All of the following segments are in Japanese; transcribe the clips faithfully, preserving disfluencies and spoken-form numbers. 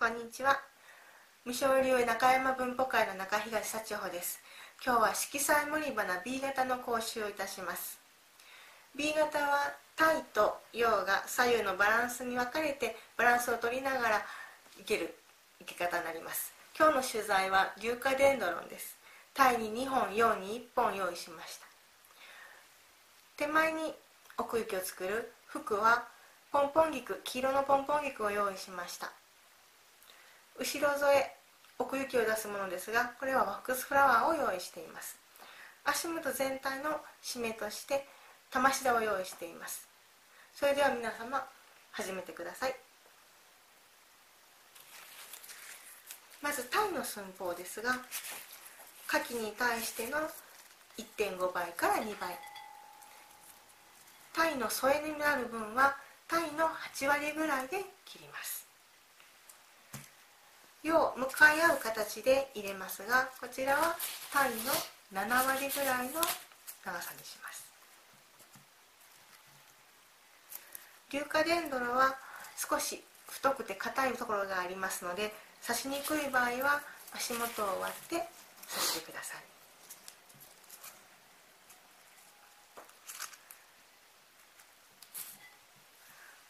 こんにちは。無償流中山文法会の中東幸穂です。今日は色彩森花 B 型の講習をいたします。 B 型は体と陽が左右のバランスに分かれてバランスを取りながら生ける生け方になります。今日の取材は硫化デンドロンです。体ににほん、陽にいっぽん用意しました。手前に奥行きを作る服はポンポン菊、黄色のポンポン菊を用意しました。後ろ添え、奥行きを出すものですが、これはワックスフラワーを用意しています。足元全体の締めとして玉ひだを用意しています。それでは皆様、始めてください。まず鯛の寸法ですが、牡蠣に対しての いってんご 倍からにばい、鯛の添えになる分は鯛のはちわりぐらいで切ります。陽、向かい合う形で入れますが、こちらは鯛のななわりぐらいの長さにします。硫化デンドロは少し太くて硬いところがありますので、刺しにくい場合は足元を割って刺してください。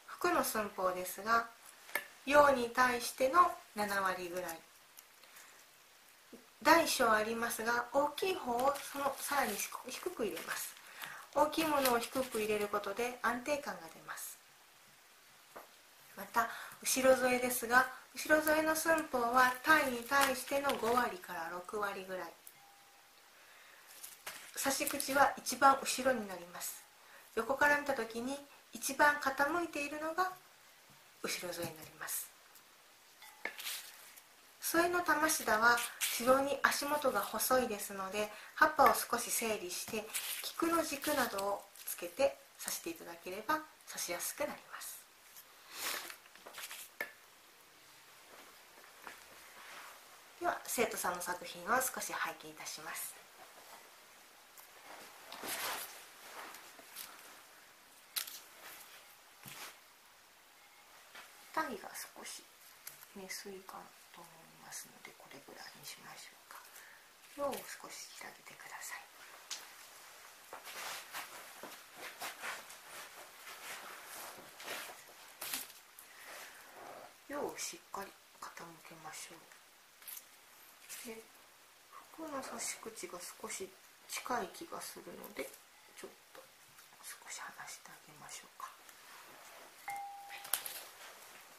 服の寸法ですが、陽に対してのななわりぐらい、大小ありますが大きい方をそのさらに低く入れます。大きいものを低く入れることで安定感が出ます。また後ろ添えですが、後ろ添えの寸法は鯛に対してのごわりからろくわりぐらい、刺し口は一番後ろになります。横から見た時に一番傾いているのが後ろ添えになります。添えの玉ひだは非常に足元が細いですので、葉っぱを少し整理して菊の軸などをつけて刺していただければ刺しやすくなります。では生徒さんの作品を少し拝見いたします。鯛が少し目すいかと思いますので、これぐらいにしましょうか。陽を少し引き上げてください。陽をしっかり傾けましょう。で、服の刺し口が少し近い気がするので、ちょっと少し離してあげましょうか。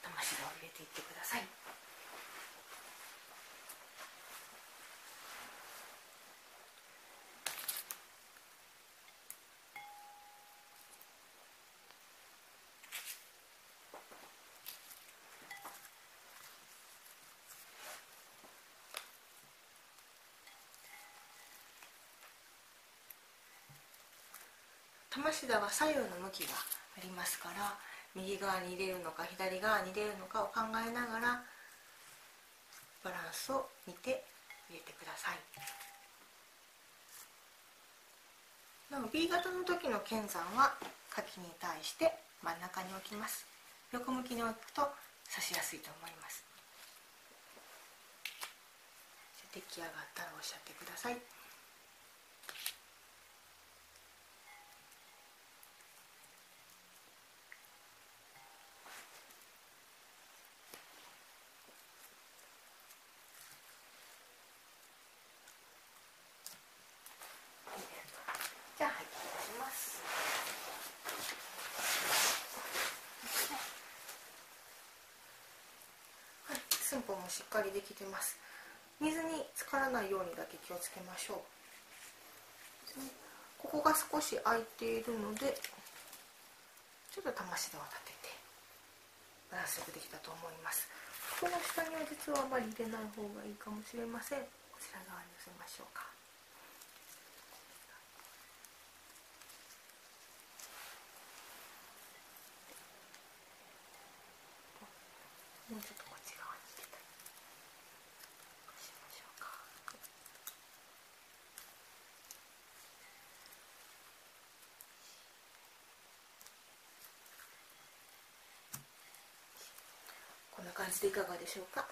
玉ひだを入れていってください。玉ひだは左右の向きがありますから、右側に入れるのか左側に入れるのかを考えながらバランスを見て入れてください。なお B 型の時の剣山は牡蠣に対して真ん中に置きます。横向きに置くと刺しやすいと思います。出来上がったらおっしゃってください。寸法もしっかりできてます。水に浸からないようにだけ気をつけましょう。ここが少し空いているので、ちょっと玉ひだを立ててバランスよくできたと思います。この下には実はあまり入れない方がいいかもしれません。こちら側に寄せましょうか。もうちょっとこっち側に入れたりしましょうか。こんな感感じでいかがでしょうか。どう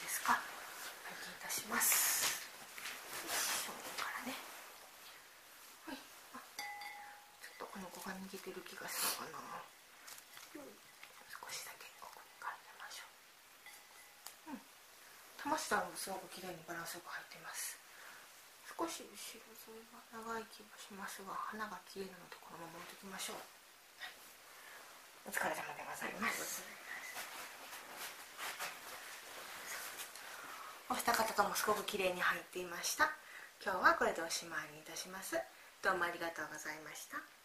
ですか。拝見いたします。正面からね。はい。あ、ちょっとこの子が逃げてる気がするかな。少しだけ奥に絡めましょう。うん。玉下もすごく綺麗にバランスよく入っています。少し後ろ沿いは長い気もしますが、花が綺麗なのでこのまま置いておきましょう。はい、お疲れ様でございます。お二方ともすごく綺麗に入っていました。今日はこれでおしまいにいたします。どうもありがとうございました。